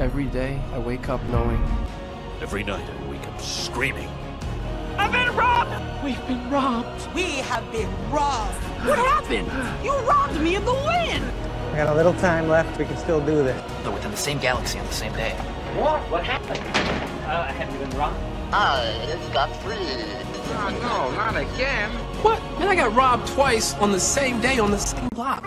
Every day, I wake up knowing. Every night, I wake up screaming. I've been robbed! We've been robbed! We have been robbed! What happened? You robbed me of the wind! We got a little time left, we can still do this. But within the same galaxy on the same day. What? What happened? Have you been robbed? I got free. Oh, no, not again. What? Man, I got robbed twice on the same day on the same block.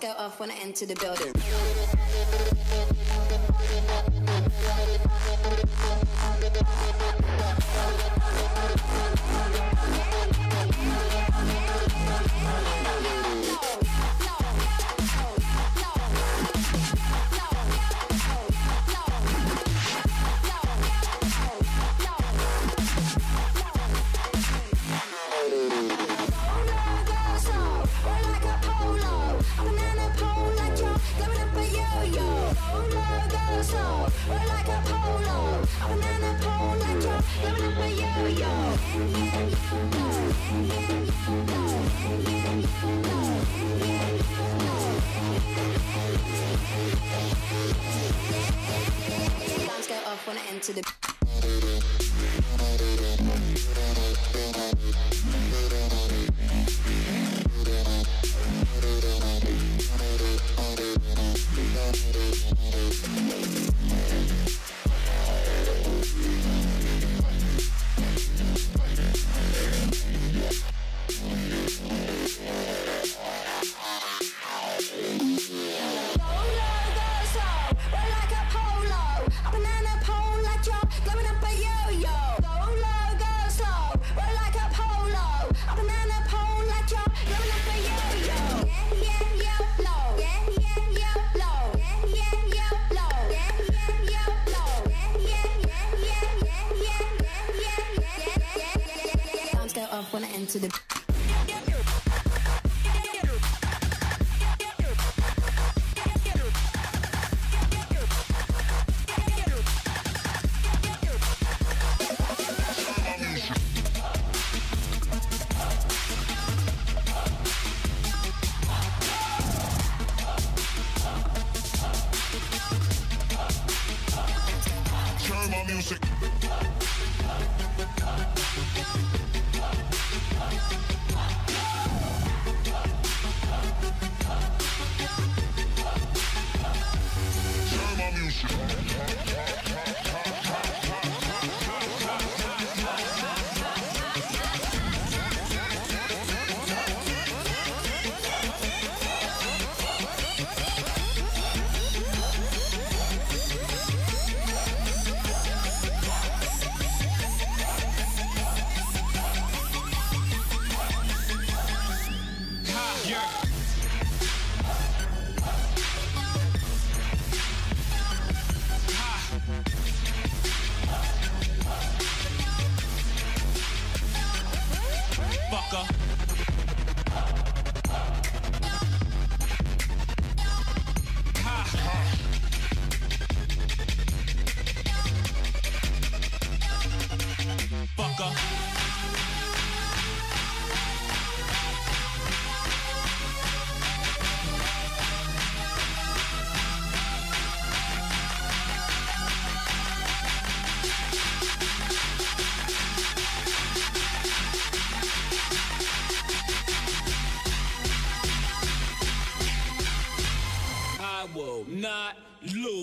Go off when I enter the building. To the when I enter the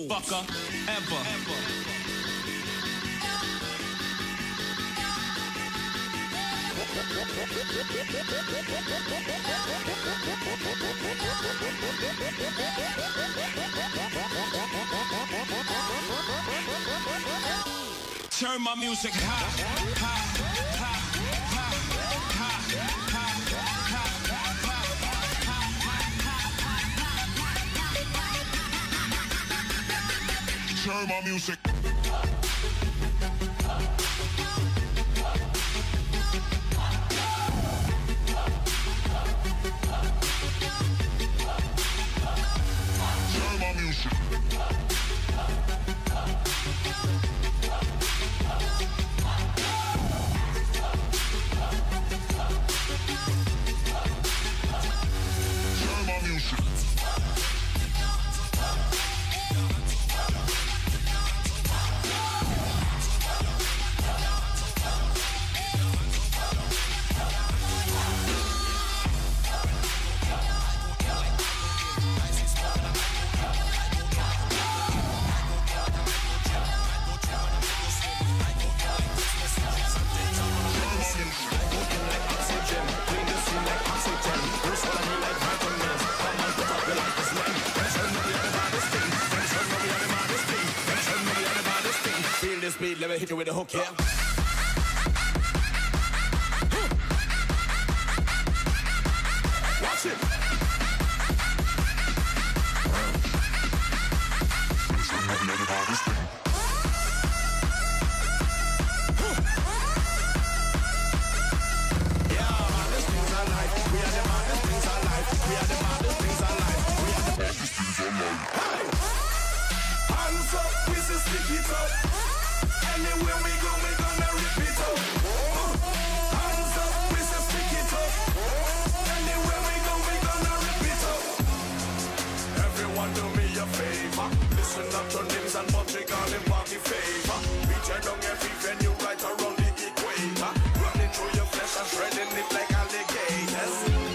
fucker, ever. Turn my music high, high, high. Turn my music. Let me hit you with a hook, yeah. Watch it. Yeah, baddest things are life. We are the baddest things are life. We are the baddest things are life. We are the baddest things are life. Hey! Hands up, this is sticky top. Anywhere we gonna rip it up. Hands up, we say stick it up. Anywhere we gonna rip it up. Everyone do me a favor. Listen up to names and Montreal in Waggy favor. We tear down every venue right around the equator. Running through your flesh and shredding it like alligators.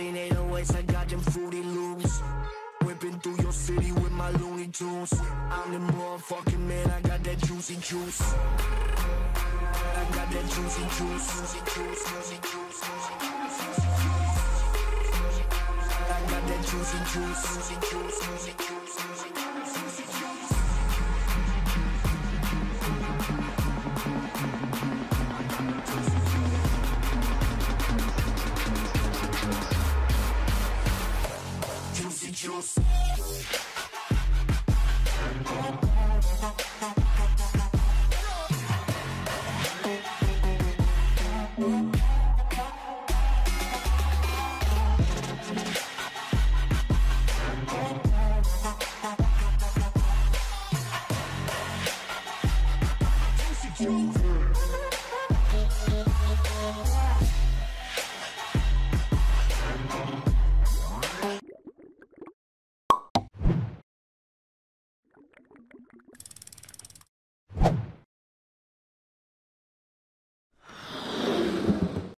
clean 808s, I got them fruity loops. Whipping through your city with my Looney Tunes. I'm the motherfucking man, I got that juicy juice. I got that juicy juice. I got that juicy juice. Juice.